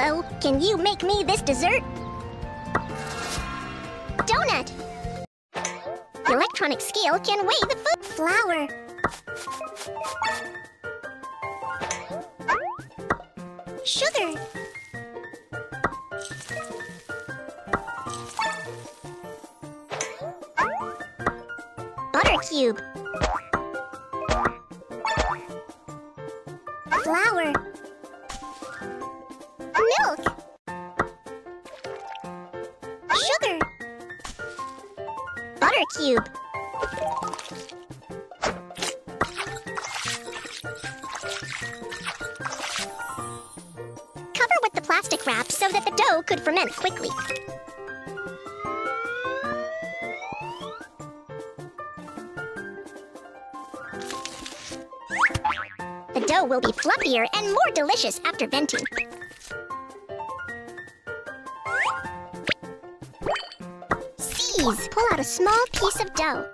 Hello, can you make me this dessert? Donut! The electronic scale can weigh the food. Flour. Sugar. Butter cube. Flour. Milk. Sugar. Butter cube. Cover with the plastic wrap so that the dough could ferment quickly. The dough will be fluffier and more delicious after venting. Seize. Pull out a small piece of dough.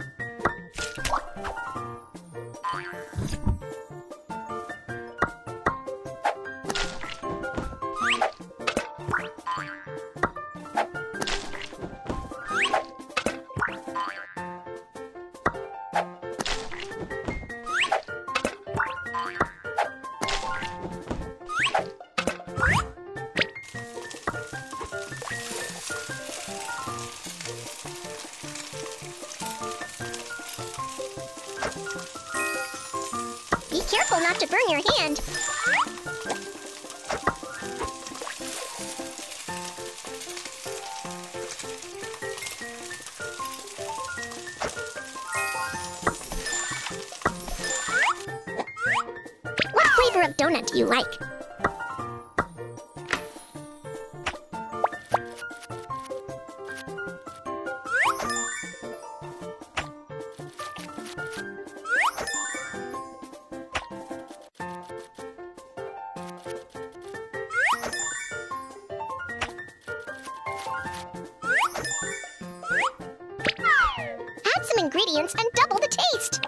Careful not to burn your hand. What flavor of donut do you like? Ingredients and double the taste.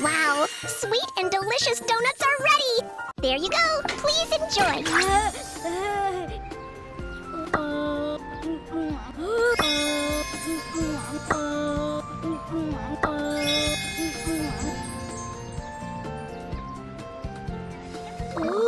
Wow, sweet and delicious donuts are ready! There you go, please enjoy! Ooh.